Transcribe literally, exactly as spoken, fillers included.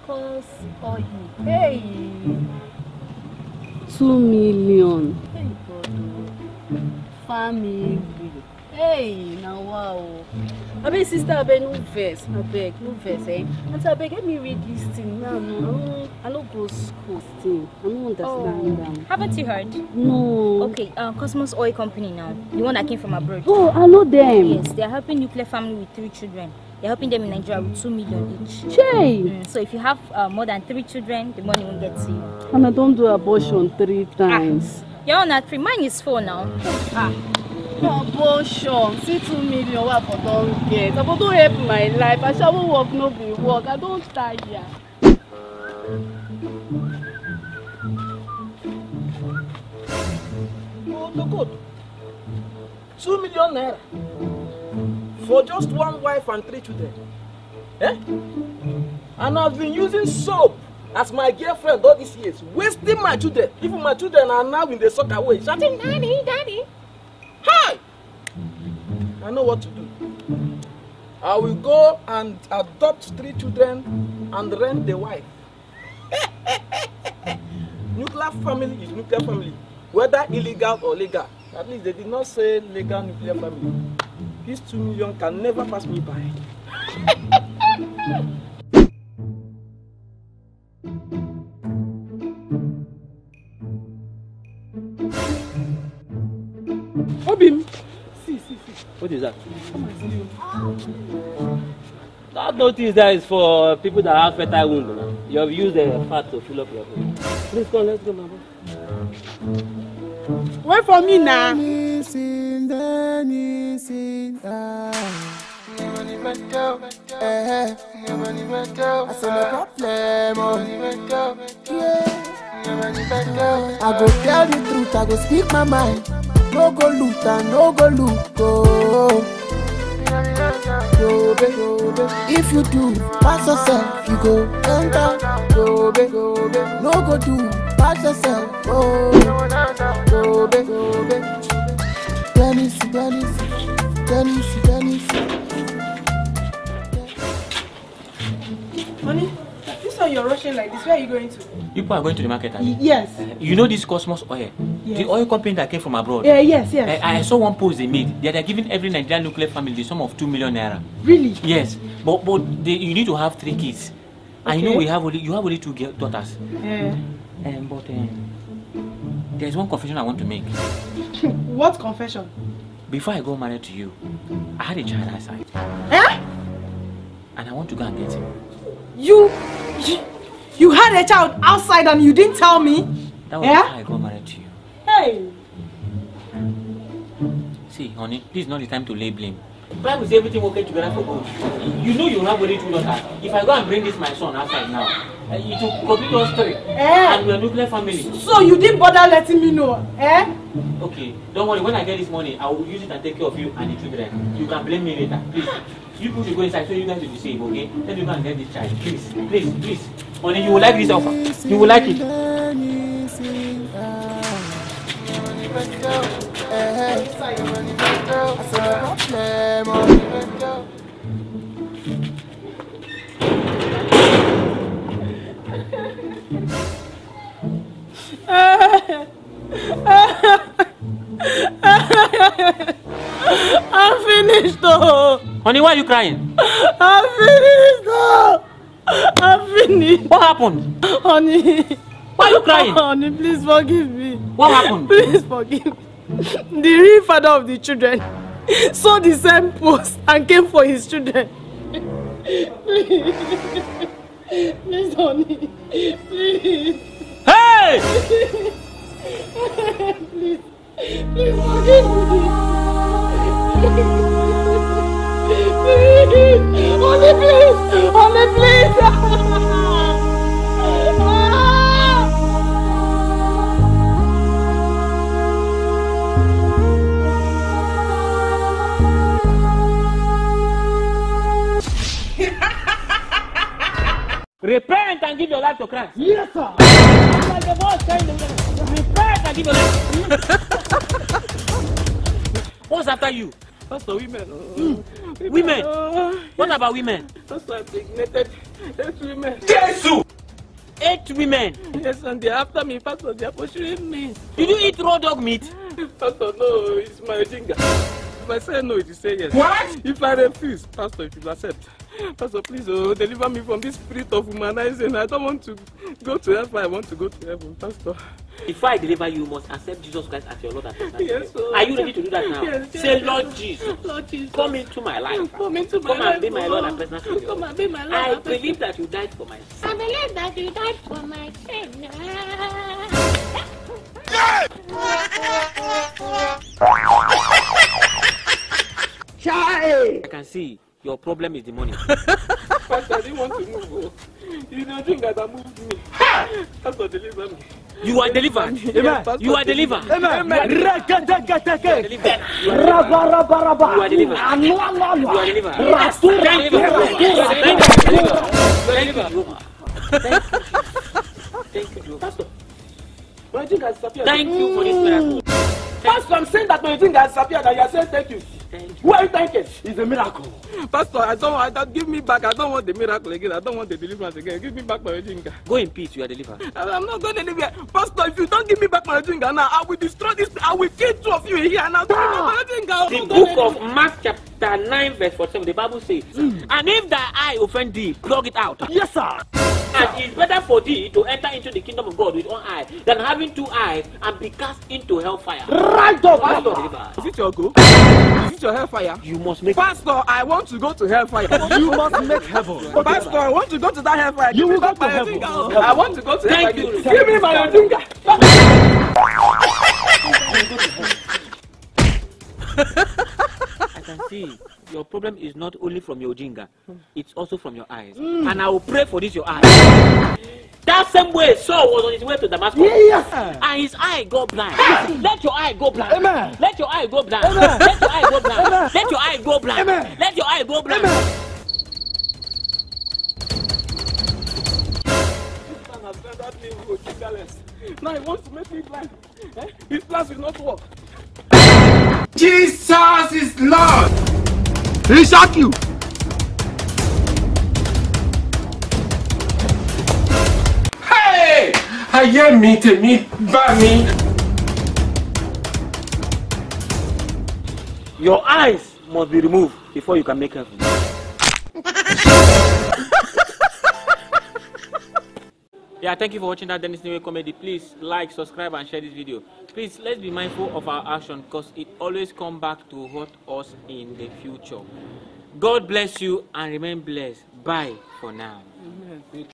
Cosmos Oil. Hey! Two million. Hey, family. Hey, now wow. I beg sister, I beg no verse. I beg no verse, eh? And I beg, let me read this thing now. No, I don't go school thing. I don't understand them. Haven't you heard? No. Okay, uh, Cosmos Oil Company now. The one that came from abroad. Oh, I know them. Yes, they are helping nuclear family with three children. They're helping them in Nigeria with two million each. Jay. Mm, so if you have uh, more than three children, the money won't get to you. And I don't do abortion three times. Ah, you're on at three. Mine is four now. Ah. Abortion. See two million what I don't get. I don't help my life. I shall work, no be work. I don't tire. Oh, no good. Two million naira. For just one wife and three children. Eh? And I've been using soap as my girlfriend all these years, wasting my children. Even my children are now in the soccer way, shouting, Daddy, Daddy. Hi! I know what to do. I will go and adopt three children and rent the wife. Nuclear family is nuclear family, whether illegal or legal. At least they did not say legal nuclear family. These two million can never pass me by. Obim! See, see, see. What is that? Come and see you. That notice that is for people that have fertile wounds. You have used the fat to fill up your food. Please go, let's go, Mama. Wait for me now. I go tell the truth, I go speak my mind. No go loot and no go look. If you do, pass yourself, you go enter. No go do, pass yourself. Dennis, Dennis. Dennis, Dennis. Honey, you saw you're rushing like this. Where are you going to? You people are going to the market, are you? Yes. Uh, you know this Cosmos Oil? Yes. The oil company that came from abroad? Yeah, uh, yes, yes. Uh, I saw one post they made. They are giving every Nigerian nuclear family the sum of two million naira. Really? Yes. But but they, you need to have three kids. Okay. And you know we have only you have only two daughters. Yeah. Um, but um, there is one confession I want to make. What confession? Before I go married to you, I had a child outside. Eh? And I want to go and get him. You, you, you had a child outside and you didn't tell me? That was eh? Before I got married to you. Hey! See, honey, this is not the time to lay blame. Bible says everything will get together for good. You know you have already two daughters. If I go and bring this my son outside now, it will complete us three. Eh? And we are nuclear family. So you didn't bother letting me know, eh? Okay, don't worry, when I get this money, I will use it and take care of you and the children. You can blame me later, please. You people should go inside so you guys will be safe, okay? Then you can get this child, please, please, please. Honey, you will like this offer. You will like it. I'm finished though. Honey, why are you crying? I'm finished though. I'm finished. What happened? Honey. Why are you crying? Oh, honey, please forgive me. What happened? Please forgive me. The real father of the children saw the same post and came for his children. Please. Please, honey. Please. Hey! Please. Please forgive me. Please, only please, only please. Repent and give your life to Christ. Yes, sir. Like the boss saying, repent and give your life. What's after you? Pastor, women. Mm. Women. women. Uh, what yes. about women? Pastor, I've ignited eight women. Jesus! Eight women. Yes, and they're after me, Pastor. They're pursuing me. Did you eat raw dog meat? Pastor, no, it's my finger. If I say no, it is say yes. What? If I refuse, Pastor, if you accept. Pastor, please oh, deliver me from this spirit of humanizing. I don't want to go to heaven. I want to go to heaven, Pastor. If I deliver you, you must accept Jesus Christ as your Lord and Savior. Yes, sir. Are you ready to do that now? Yes, yes, Say, Lord Jesus, Lord Jesus, come into my life. Come into my come life. Come and be my Lord and personal Savior. Come and be my Lord. I believe that you died for my sin. I believe that you died for my sin. Child! I can see. Your problem is the money. Pastor, I didn't want to move. You don't think that I moved me. Pastor, deliver me. You are delivered. Yes, Pastor, you are delivered. You are delivered. You are delivered. You are delivered. You are delivered. Thank you, Pastor. My drink has disappeared. Thank you for this miracle. Pastor, I'm saying that my drink has disappeared and you are saying thank you. Why thank you? It's a miracle. Pastor, I don't I don't give me back. I don't want the miracle again. I don't want the deliverance again. Give me back my jinga. Go in peace, you are delivered. I'm not going anywhere. Pastor, if you don't give me back my jinga now, I will destroy this. I will kill two of you here and I'll give you my jinga. The book of Mark chapter nine verse forty-seven, the Bible says, mm. and if thy eye offend thee, plug it out. Yes, sir. And it's better for thee to enter into the kingdom of God with one eye than having two eyes and be cast into hellfire. Right up, Pastor. Is it your goal? Is it your hellfire? You must make. Pastor, I want to go to hellfire. You must make heaven. Pastor, I want to go to that hellfire. You will go to heaven. I want to go to heaven. Give me my Odinga. I can see your problem is not only from your jinga, it's also from your eyes. Mm. And I will pray for this, your eyes. That same way Saul was on his way to Damascus. Yes. And his eye go blind. Hey. Let your eye go blind. Amen. Let your eye go blind. Amen. Let your eye go blind. Amen. Let your eye go blind. Amen. Let your eye go blind. This man has rendered me jingaless. Now he wants to make me blind. Eh? His plans will not work. Jesus is Lord! He shot you! Hey! I hear me to me by me! Your eyes must be removed before you can make heaven. Yeah, thank you for watching that Dennis Niwe comedy. Please like, subscribe and share this video. Please, let's be mindful of our action because it always comes back to haunt us in the future. God bless you and remain blessed. Bye for now. Amen.